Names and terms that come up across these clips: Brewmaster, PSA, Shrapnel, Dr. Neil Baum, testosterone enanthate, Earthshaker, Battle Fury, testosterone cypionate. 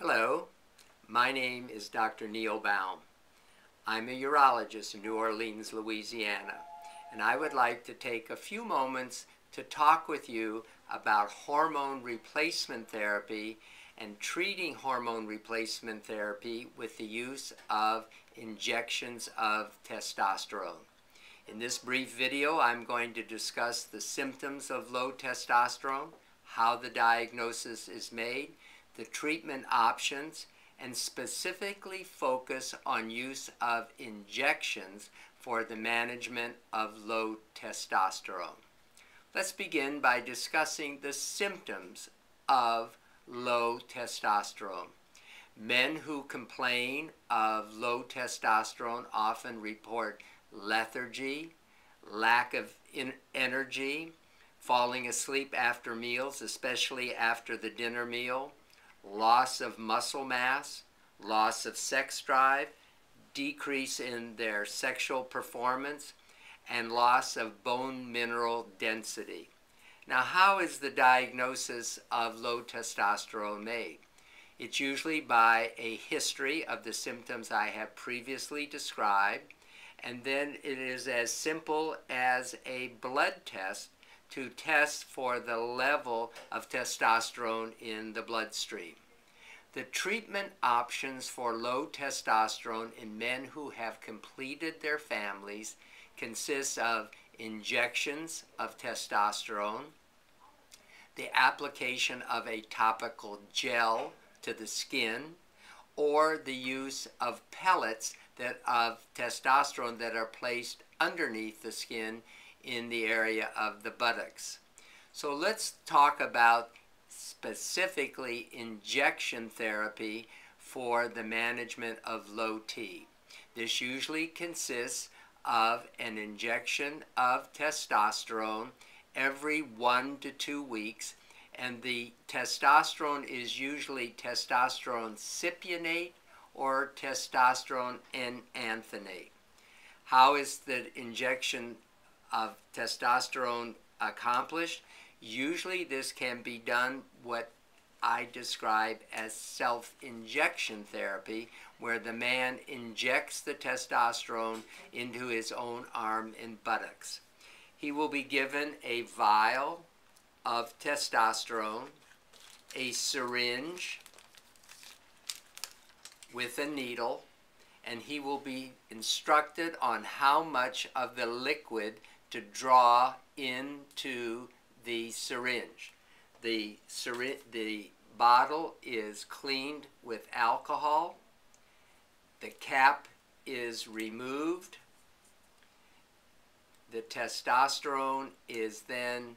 Hello, my name is Dr. Neil Baum. I'm a urologist in New Orleans, Louisiana, and I would like to take a few moments to talk with you about hormone replacement therapy and treating hormone replacement therapy with the use of injections of testosterone. In this brief video, I'm going to discuss the symptoms of low testosterone, how the diagnosis is made, the treatment options, and specifically focus on use of injections for the management of low testosterone. Let's begin by discussing the symptoms of low testosterone. Men who complain of low testosterone often report lethargy, lack of energy, falling asleep after meals, especially after the dinner meal, loss of muscle mass, loss of sex drive, decrease in their sexual performance, and loss of bone mineral density. Now, how is the diagnosis of low testosterone made? It's usually by a history of the symptoms I have previously described, and then it is as simple as a blood test to test for the level of testosterone in the bloodstream. The treatment options for low testosterone in men who have completed their families consists of injections of testosterone, the application of a topical gel to the skin, or the use of pellets of testosterone that are placed underneath the skin in the area of the buttocks. So let's talk about specifically injection therapy for the management of low T. This usually consists of an injection of testosterone every 1 to 2 weeks, and the testosterone is usually testosterone cypionate or testosterone enanthate. How is the injection of testosterone accomplished? Usually this can be done what I describe as self-injection therapy, where the man injects the testosterone into his own arm and buttocks. He will be given a vial of testosterone, a syringe with a needle, and he will be instructed on how much of the liquid to draw into the syringe. The bottle is cleaned with alcohol. The cap is removed. The testosterone is then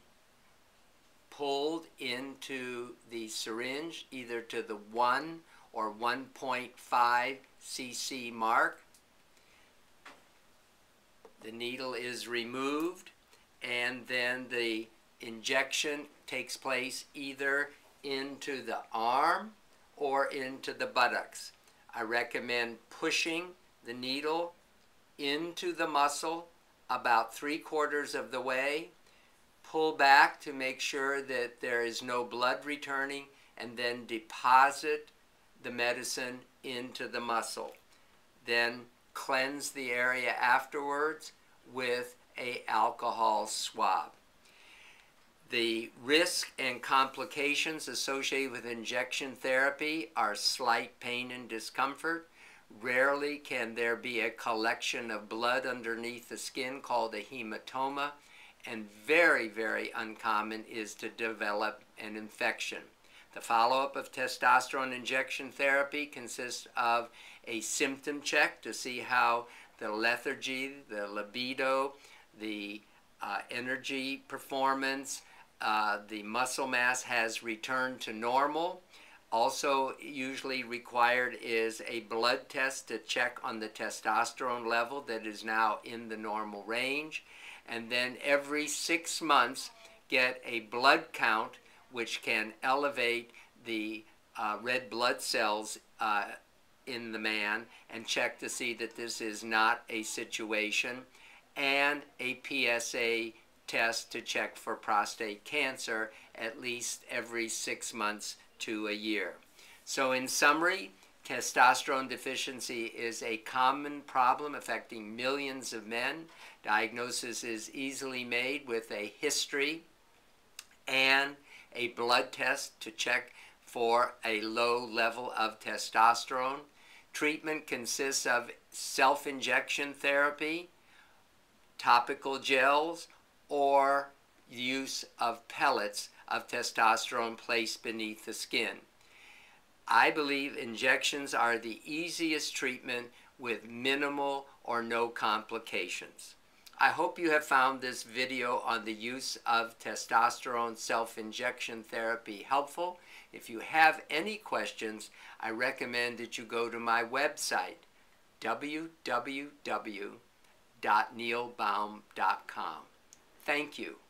pulled into the syringe, either to the 1 or 1.5 cc mark. The needle is removed, and then the injection takes place either into the arm or into the buttocks. I recommend pushing the needle into the muscle about 3/4 of the way. Pull back to make sure that there is no blood returning, and then deposit the medicine into the muscle. Then cleanse the area afterwards with an alcohol swab. The risk and complications associated with injection therapy are slight pain and discomfort. Rarely can there be a collection of blood underneath the skin called a hematoma, and very, very uncommon is to develop an infection. The follow-up of testosterone injection therapy consists of a symptom check to see how the lethargy, the libido, the energy performance, the muscle mass has returned to normal. Also usually required is a blood test to check on the testosterone level that is now in the normal range. And then every 6 months, get a blood count, which can elevate the red blood cells in the man, and check to see that this is not a situation, and a PSA test to check for prostate cancer at least every 6 months to a year. So in summary, testosterone deficiency is a common problem affecting millions of men. Diagnosis is easily made with a history and a blood test to check for a low level of testosterone. Treatment consists of self-injection therapy, topical gels, or use of pellets of testosterone placed beneath the skin. I believe injections are the easiest treatment with minimal or no complications. I hope you have found this video on the use of testosterone self-injection therapy helpful. If you have any questions, I recommend that you go to my website, www.neilbaum.com. Thank you.